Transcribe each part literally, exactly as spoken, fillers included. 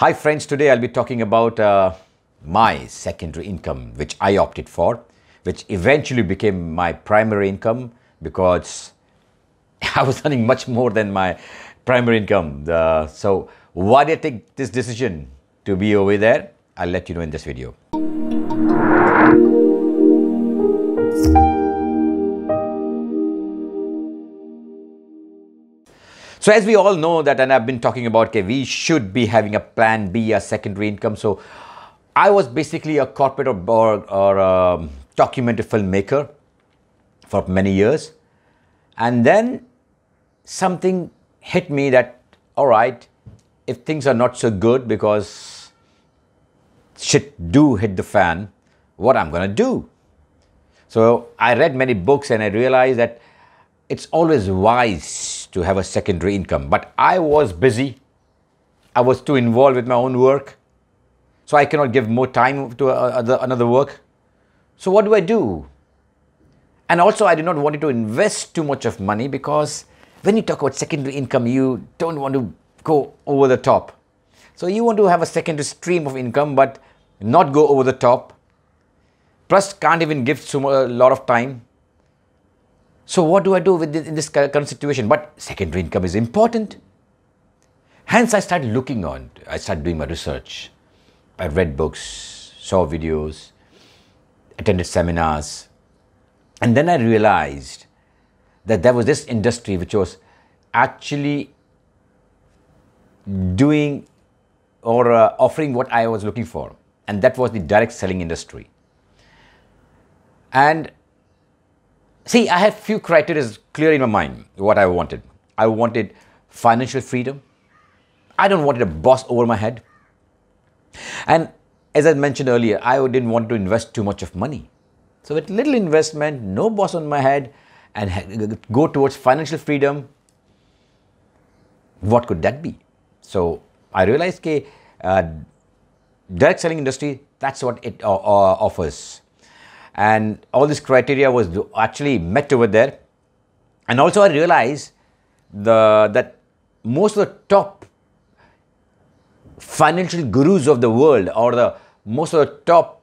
Hi friends, today I'll be talking about uh, my secondary income, which I opted for, which eventually became my primary income because I was earning much more than my primary income. Uh, so why did I take this decision to be over there? I'll let you know in this video. So as we all know that, and I've been talking about, okay, we should be having a plan B, a secondary income. So I was basically a corporate or, or a documentary filmmaker for many years. And then something hit me that, all right, if things are not so good because shit do hit the fan, what I'm gonna do? So I read many books and I realized that it's always wise to have a secondary income, but I was busy. I was too involved with my own work, so I cannot give more time to other, another work. So what do I do? And also I did not want to invest too much of money, because when you talk about secondary income, you don't want to go over the top. So you want to have a secondary stream of income, but not go over the top. Plus can't even give so much, a lot of time. So what do I do with this, in this current situation? But secondary income is important. Hence, I started looking on. I started doing my research. I read books, saw videos, attended seminars. And then I realized that there was this industry which was actually doing or uh, offering what I was looking for. And that was the direct selling industry. And see, I had few criteria clear in my mind what I wanted. I wanted financial freedom. I don't wanted a boss over my head. And as I mentioned earlier, I didn't want to invest too much of money. So with little investment, no boss on my head, and go towards financial freedom, what could that be? So I realized that uh, direct selling industry, that's what it uh, offers. And all this criteria was actually met over there. And also I realized the, that most of the top financial gurus of the world, or the most of the top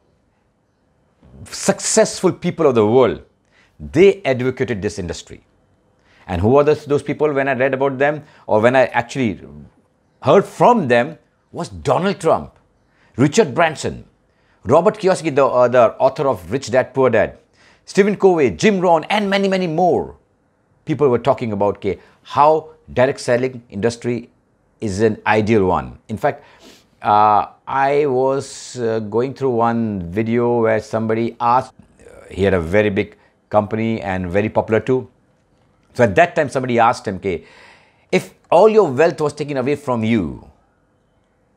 successful people of the world, they advocated this industry. And who are those, those people? When I read about them, or when I actually heard from them, was Donald Trump, Richard Branson, Robert Kiyosaki, the, uh, the author of Rich Dad, Poor Dad, Stephen Covey, Jim Rohn, and many, many more people were talking about okay, how direct selling industry is an ideal one. In fact, uh, I was uh, going through one video where somebody asked, uh, he had a very big company and very popular too. So at that time, somebody asked him, okay, if all your wealth was taken away from you,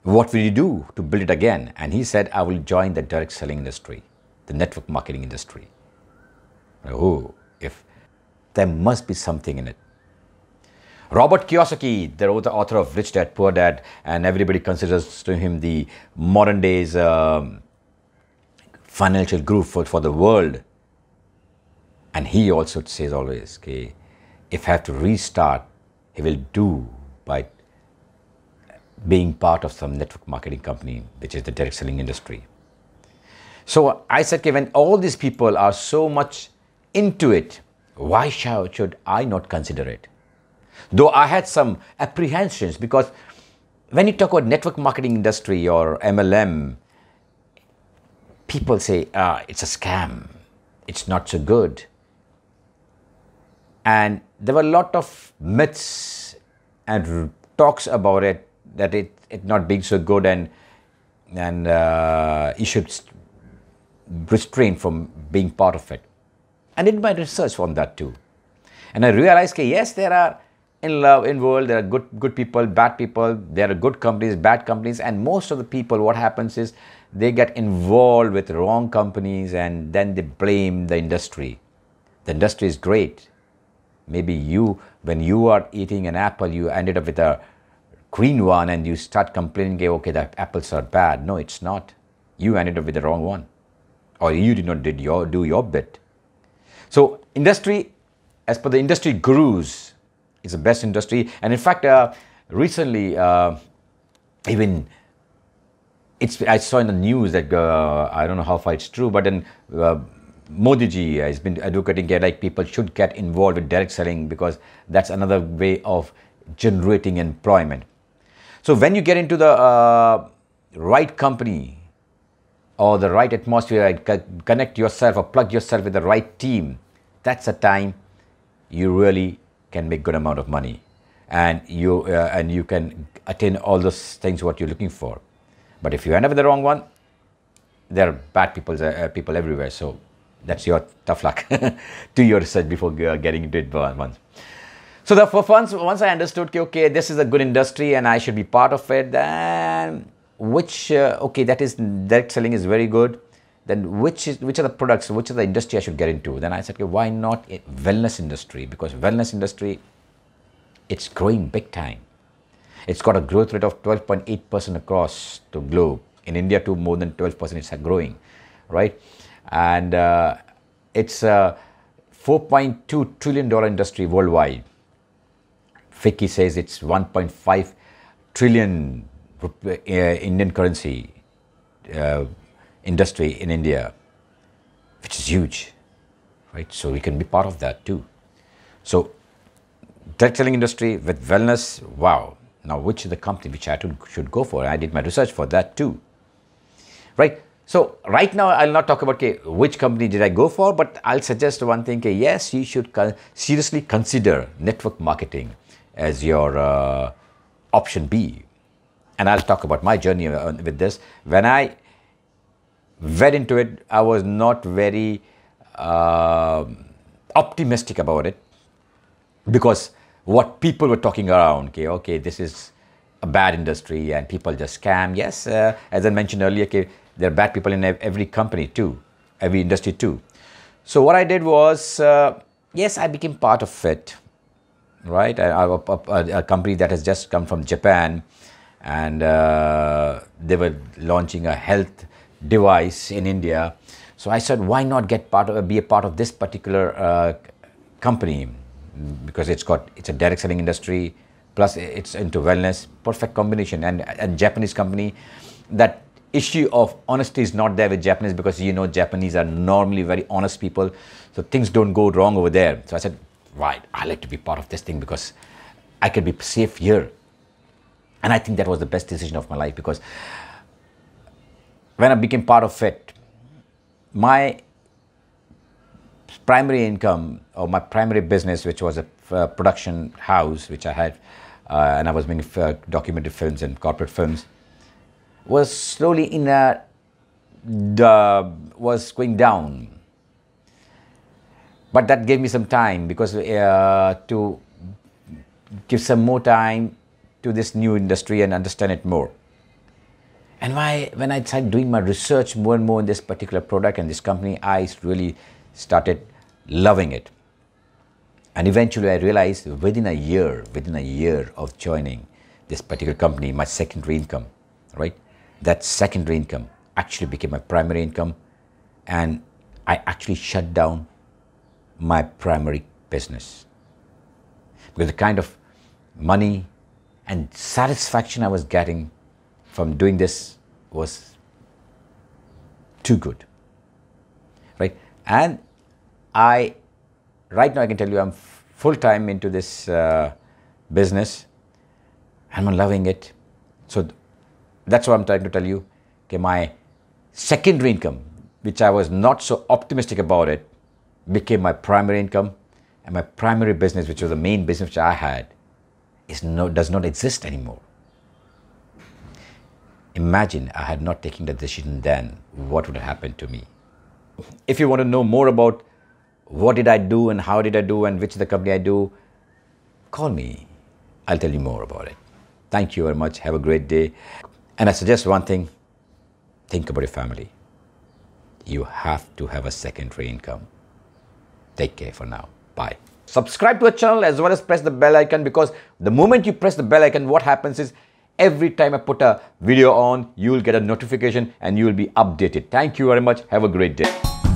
what will you do to build it again? And he said, I will join the direct selling industry, the network marketing industry. Oh, if there must be something in it. Robert Kiyosaki, the author of Rich Dad, Poor Dad, and everybody considers to him the modern day's um, financial guru for, for the world. And he also says always, okay, if I have to restart, he will do by being part of some network marketing company, which is the direct selling industry. So I said, okay, when all these people are so much into it, why should I not consider it? Though I had some apprehensions, because when you talk about network marketing industry or M L M, people say, ah, it's a scam. It's not so good. And there were a lot of myths and talks about it, that it, it not being so good, and and uh, you should restrain from being part of it. I did my research on that too. And I realized that yes, there are in love, in world, there are good, good people, bad people, there are good companies, bad companies, and most of the people, what happens is they get involved with wrong companies and then they blame the industry. The industry is great. Maybe you, when you are eating an apple, you ended up with a green one and you start complaining, okay, the apples are bad. No, it's not. You ended up with the wrong one, or you did not did your, do your bit. So industry, as per the industry gurus, is the best industry. And in fact, uh, recently, uh, even it's, I saw in the news that, uh, I don't know how far it's true, but then uh, Modiji has been advocating that like people should get involved with direct selling because that's another way of generating employment. So when you get into the uh, right company or the right atmosphere, and connect yourself or plug yourself with the right team, that's a time you really can make good amount of money, and you uh, and you can attain all those things what you're looking for. But if you end up with the wrong one, there are bad people uh, people everywhere. So that's your tough luck. Do your research before getting into it once. So the for once once I understood, okay, okay, this is a good industry and I should be part of it. Then which uh, okay, that is direct selling is very good. Then which is which are the products, which are the industry I should get into? Then I said, okay, why not a wellness industry? Because wellness industry, it's growing big time. It's got a growth rate of twelve point eight percent across the globe. In India too, more than twelve percent it's growing, right? And uh, it's a four point two trillion dollar industry worldwide. Ficky says it's one point five trillion uh, Indian currency uh, industry in India, which is huge, right? So we can be part of that too. So direct selling industry with wellness, wow. Now, which is the company which I should go for? I did my research for that too, right? So right now, I'll not talk about okay, which company did I go for, but I'll suggest one thing. Okay, yes, you should con seriously consider network marketing as your uh, option B. And I'll talk about my journey with this. When I went into it, I was not very uh, optimistic about it because what people were talking around, okay, okay, this is a bad industry and people just scam. Yes, uh, as I mentioned earlier, okay, there are bad people in every company too, every industry too. So what I did was, uh, yes, I became part of it, right? I, I, a, a company that has just come from Japan, and uh, they were launching a health device in India. So I said, why not get part of, be a part of this particular uh, company? Because it's got, it's a direct selling industry, plus it's into wellness, perfect combination. And a Japanese company, that issue of honesty is not there with Japanese, because you know Japanese are normally very honest people, so things don't go wrong over there. So I said, right, I like to be part of this thing because I could be safe here. And I think that was the best decision of my life, because when I became part of it, my primary income or my primary business, which was a uh, production house, which I had, uh, and I was making uh, documentary films and corporate films, was slowly in a, uh, was going down. But that gave me some time, because uh, to give some more time to this new industry and understand it more. And my, when I started doing my research more and more in this particular product and this company, I really started loving it. And eventually I realized within a year, within a year of joining this particular company, my secondary income, right? That secondary income actually became my primary income, and I actually shut down my primary business, because the kind of money and satisfaction I was getting from doing this was too good, right? And I, right now I can tell you I'm full-time into this uh, business, and I'm loving it. So that's what I'm trying to tell you. Okay, my secondary income, which I was not so optimistic about it, became my primary income, and my primary business, which was the main business which I had, is no, does not exist anymore. Imagine I had not taken the decision then, what would have happened to me? If you want to know more about what did I do and how did I do and which is the company I do, call me. I'll tell you more about it. Thank you very much. Have a great day. And I suggest one thing, think about your family. You have to have a secondary income. Take care for now. Bye. Subscribe to our channel as well as press the bell icon, because the moment you press the bell icon, what happens is every time I put a video on, you'll get a notification and you'll be updated. Thank you very much. Have a great day.